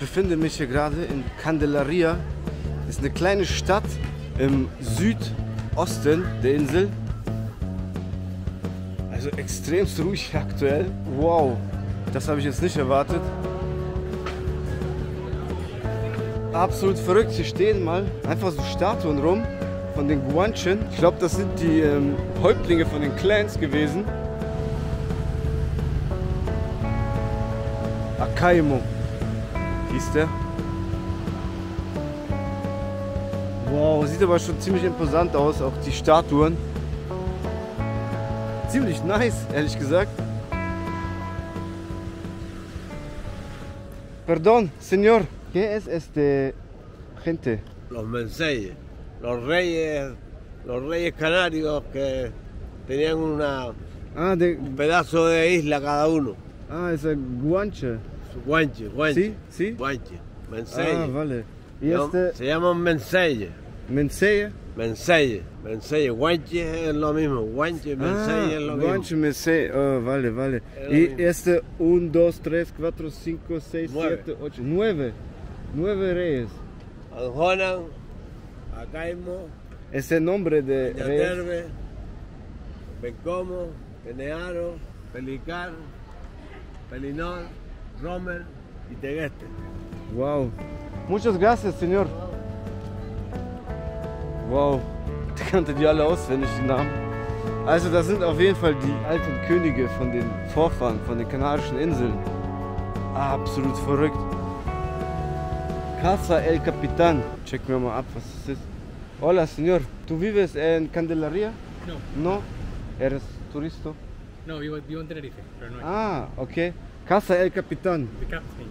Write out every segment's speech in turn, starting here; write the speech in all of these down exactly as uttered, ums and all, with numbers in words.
befinde mich hier gerade in Candelaria. Das ist eine kleine Stadt im Südosten der Insel. Also extremst ruhig aktuell. Wow, das habe ich jetzt nicht erwartet. Absolut verrückt, hier stehen mal einfach so Statuen rum von den Guanchen. Ich glaube, das sind die ähm, Häuptlinge von den Clans gewesen. Acaimo hieß der. Wow, sieht aber schon ziemlich imposant aus, auch die Statuen. Ziemlich nice, ehrlich gesagt. Perdón, señor. ¿Qué es este gente? Los Menceyes, los reyes, los reyes canarios que tenían una, ah, de, un pedazo de isla cada uno. Ah, es Guanche. Guanche, Guanche. Sí, sí. Guanche, Menceyes. Ah, vale. ¿Y no, este? Se llaman Menceyes. Menceyes. Menceyes, Menceyes, Guanche es lo mismo. Guanche, Menceyes ah, es lo mismo. Guanche, Menceyes, oh, vale, vale. Es y este uno, dos, tres, cuatro, cinco, seis, siete, ocho, nueve. Nueve reyes. Aljonan, Acaimo. Ese nombre de reyes. Bencomo, Penearo, Pelicar, Pelinor, Romer y Tegete. Wow. Muchas gracias, señor. Wow. Der kannte die alle auswendig, die Namen. Also das sind auf jeden Fall die alten Könige von den Vorfahren, von den Kanarischen Inseln. Absolut verrückt. Casa El Capitán. Checken wir mal ab, was das ist. Hola, señor. ¿Tú vives en Candelaria? No. No? ¿Eres turista? No, vivo, vivo en Tenerife, pero no. Ah, okay. Casa El Capitán. The captain.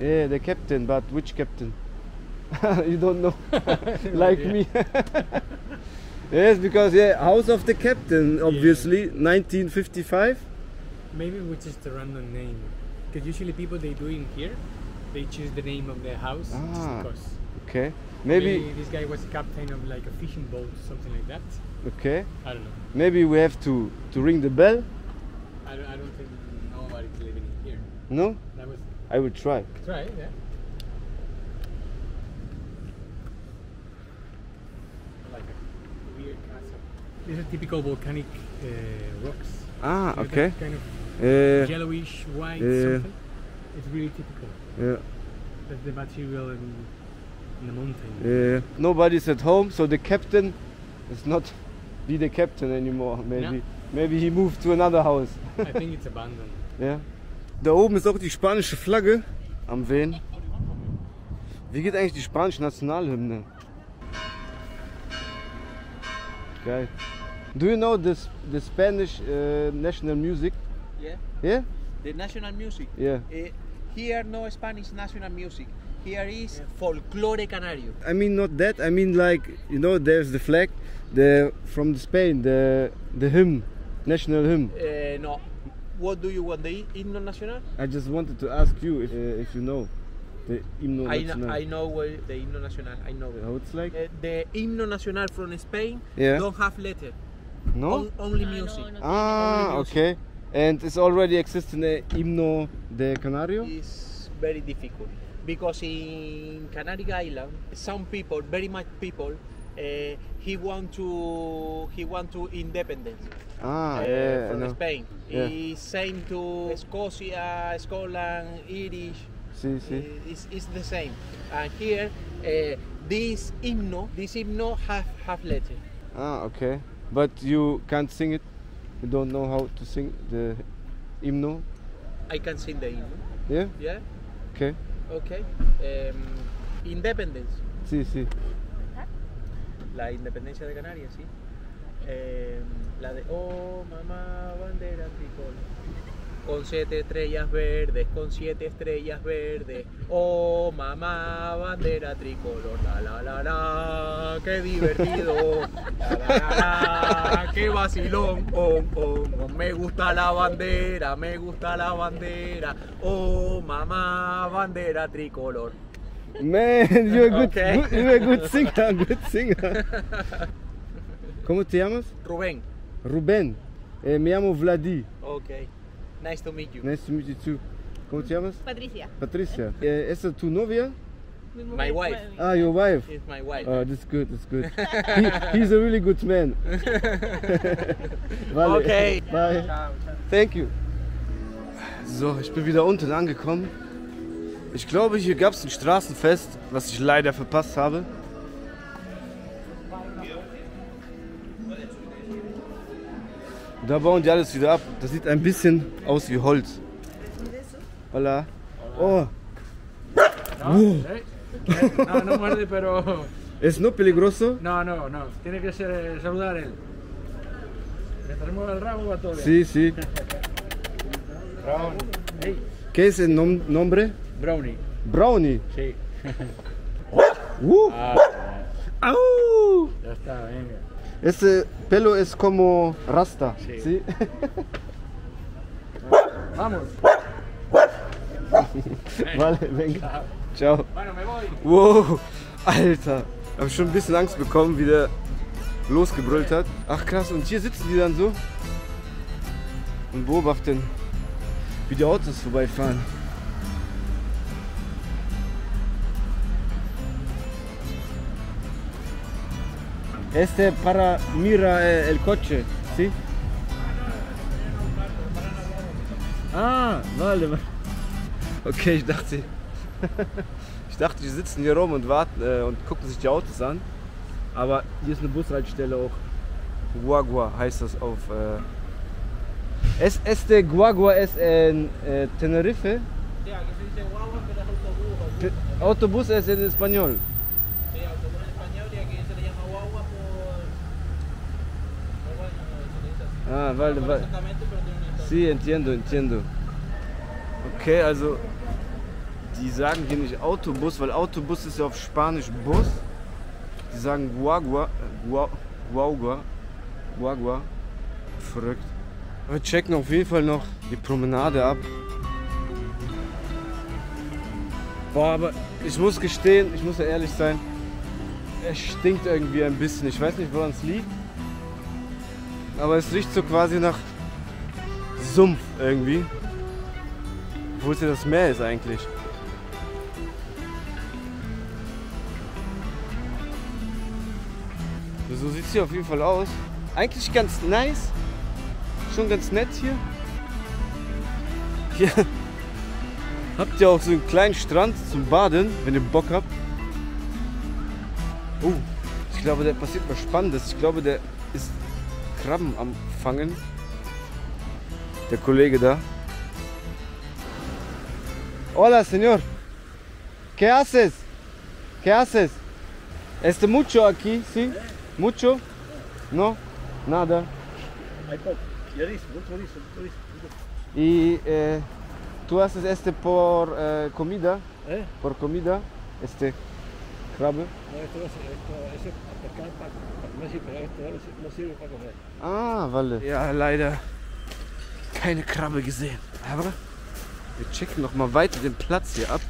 Yeah, the captain, but which captain? You don't know. Like me. Yes, because yeah, House of the Captain, obviously, yeah. nineteen fifty-five. Maybe which is the random name. Because usually people they do in here. They choose the name of the house ah, just because. Okay. Maybe, Maybe this guy was captain of like a fishing boat, something like that. Okay. I don't know. Maybe we have to to ring the bell. I don't, I don't think nobody's living in here. No. That was. I will try. Try, yeah. Like a weird castle. These are typical volcanic uh, rocks. Ah, so okay. Kind of uh, yellowish white uh, something. It's really typical. Yeah. That's the material in, in the mountain. Yeah. Nobody's at home, so the captain is not be the captain anymore. Maybe, no. Maybe he moved to another house. I think it's abandoned. Yeah. Da oben ist auch die spanische Flagge am Wehen. Wie geht eigentlich die spanische Nationalhymne? Geil. Do you know this the Spanish uh, national music? Yeah. Yeah. The national music. Yeah. Uh, Here no Spanish national music. Here is folklore canario. I mean not that. I mean like you know there's the flag, the from the Spain, the the hymn, national hymn. Uh, no. What do you want? The himno nacional? I just wanted to ask you if uh, if you know the himno nacional. I know what the himno nacional. I know it. How it's like? Uh, the himno nacional from Spain. Yeah. Don't have letter. No. On, only music. No, no, no, ah, only music. Okay. And it's already existing the himno de Canario? It's very difficult because in Canary Island some people, very much people, uh, he want to he want to independence ah, uh, yeah, from Spain. Yeah. It's same to Scotia, Scotland, Irish. Sí, sí. It's, it's the same. And here uh, this himno, this himno have have letter. Ah, okay. But you can't sing it. You don't know how to sing the hymno? I can sing the hymno. Yeah? Yeah. Okay. Okay. Um, independence. Sí, sí. La independencia de Canarias, sí. Um, la de oh mamá bandera tricolor. Con siete estrellas verdes, con siete estrellas verdes. Oh mamá bandera tricolor. La la la la, qué divertido. La la la, la qué vacilón. Oh, oh, oh, me gusta la bandera, me gusta la bandera. Oh mamá bandera tricolor. Man, you're a good, okay. good, you're a good singer, good singer. ¿Cómo te llamas? Rubén. Rubén. Eh, me llamo Vladi. Okay. Nice to meet you. Nice to meet you too. ¿Cómo te llamas? Patricia. Patricia. Uh, ¿Es tu novia? My wife. Ah, your wife? It's my wife. Oh, that's good, that's good. he, he's a really good man. Vale. Okay. Bye. Thank you. So, ich bin wieder unten angekommen. Ich glaube, hier gab es ein Straßenfest, was ich leider verpasst habe. Da bauen die alles wieder ab. Das sieht ein bisschen aus wie Holz. Hola. Oh. Wow. No, no muerde, pero... ¿Es no peligroso? No, no, no. Tiene que ser saludar él. Le traemos el rabo a todo. Sí, sí. ¿Qué es el nom nombre? Brownie. Brownie? Sí. Uh. Ah. Au. Ya está, venga. Este pelo es como rasta. Sí. ¿Sí? Vamos. Vale, venga. Ciao. Bueno, me voy. Wow, Alter. Hab ich schon ein bisschen Angst bekommen, wie der losgebrüllt hat. Ach krass, und hier sitzen die dann so und beobachten, wie die Autos vorbeifahren. Este para mira el coche, ¿sí? Ah, vale. Okay, ich dachte, ich dachte, die sitzen hier rum und warten äh, und gucken sich die Autos an. Aber hier ist eine Bushaltestelle auch. Guagua heißt das auf. Äh. Es este Guagua es en äh, Tenerife. Ja, que se dice Guagua, pero es autobús. Autobús es en español. Ah, vale, vale. Sí, entiendo, entiendo. Okay, also die sagen hier nicht Autobus, weil Autobus ist ja auf Spanisch Bus. Die sagen Guagua, Guagua, Guagua. Verrückt. Wir checken auf jeden Fall noch die Promenade ab. Boah, aber ich muss gestehen, ich muss ja ehrlich sein, es stinkt irgendwie ein bisschen. Ich weiß nicht, woran es liegt. Aber es riecht so quasi nach Sumpf irgendwie. Wo ist denn das Meer ist eigentlich? So sieht es hier auf jeden Fall aus. Eigentlich ganz nice. Schon ganz nett hier. Hier habt ihr auch so einen kleinen Strand zum Baden, wenn ihr Bock habt. Oh, ich glaube, da passiert was Spannendes. Ich glaube, der ist Krabben am Fangen. Der Kollege da. Hola, señor. ¿Qué haces? ¿Qué haces? ¿Este mucho aquí? ¿Sí? ¿Mucho? ¿No? Nada. ¿Y eh, tú haces este por eh, comida? ¿Eh? ¿Por comida? Este crabbe. No, esto no es, esto es pescado para comer, pero esto no sirve para comer. Ah, vale. Ja, leider keine Krabbe gesehen. Aber wir checken noch mal weiter den Platz hier ab.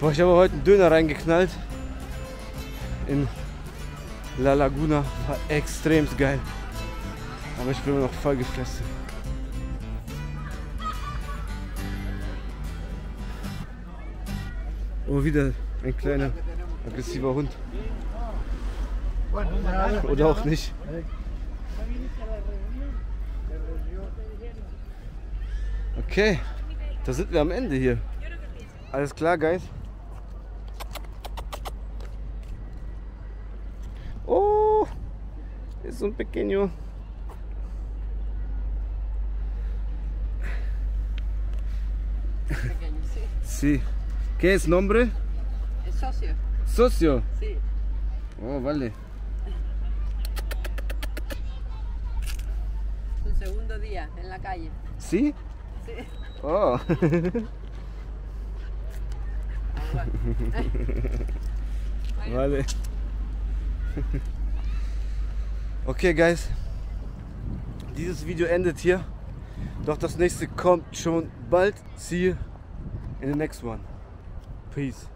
Boah, ich habe heute einen Döner reingeknallt. In La Laguna, war extrem geil. Aber ich bin noch voll gefressen. Oh, wieder ein kleiner aggressiver Hund. Oder auch nicht. Okay, da sind wir am Ende hier. Alles klar, Guys. Oh, ist so ein pequeño. Sí. ¿Qué es nombre? Es socio. Socio. Sí. Oh, vale. Su segundo día en la calle. ¿Sí? Sí. Oh. Vale. Okay, Guys. Dieses Video endet hier. Doch das nächste kommt schon bald. See you in the next one. Peace.